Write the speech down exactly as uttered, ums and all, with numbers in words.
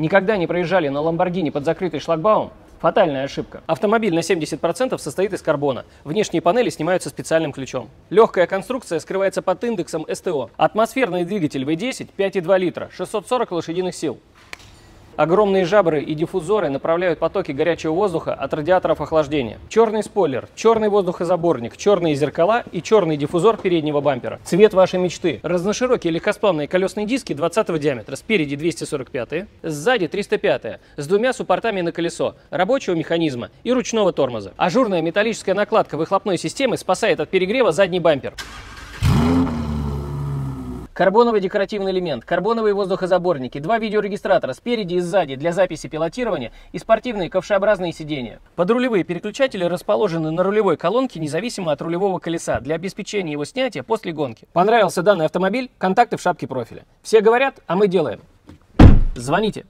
Никогда не проезжали на Lamborghini под закрытый шлагбаум? Фатальная ошибка. Автомобиль на семьдесят процентов состоит из карбона. Внешние панели снимаются специальным ключом. Легкая конструкция скрывается под индексом эс тэ о. Атмосферный двигатель ви десять пять и два литра, шестьсот сорок лошадиных сил. Огромные жабры и диффузоры направляют потоки горячего воздуха от радиаторов охлаждения. Черный спойлер, черный воздухозаборник, черные зеркала и черный диффузор переднего бампера. Цвет вашей мечты. Разноширокие легкосплавные колесные диски двадцатого диаметра. Спереди двести сорок пять, сзади триста пять, с двумя суппортами на колесо, рабочего механизма и ручного тормоза. Ажурная металлическая накладка выхлопной системы спасает от перегрева задний бампер. Карбоновый декоративный элемент, карбоновые воздухозаборники, два видеорегистратора спереди и сзади для записи пилотирования и спортивные ковшеобразные сидения. Подрулевые переключатели расположены на рулевой колонке независимо от рулевого колеса для обеспечения его снятия после гонки. Понравился данный автомобиль? Контакты в шапке профиля. Все говорят, а мы делаем. Звоните.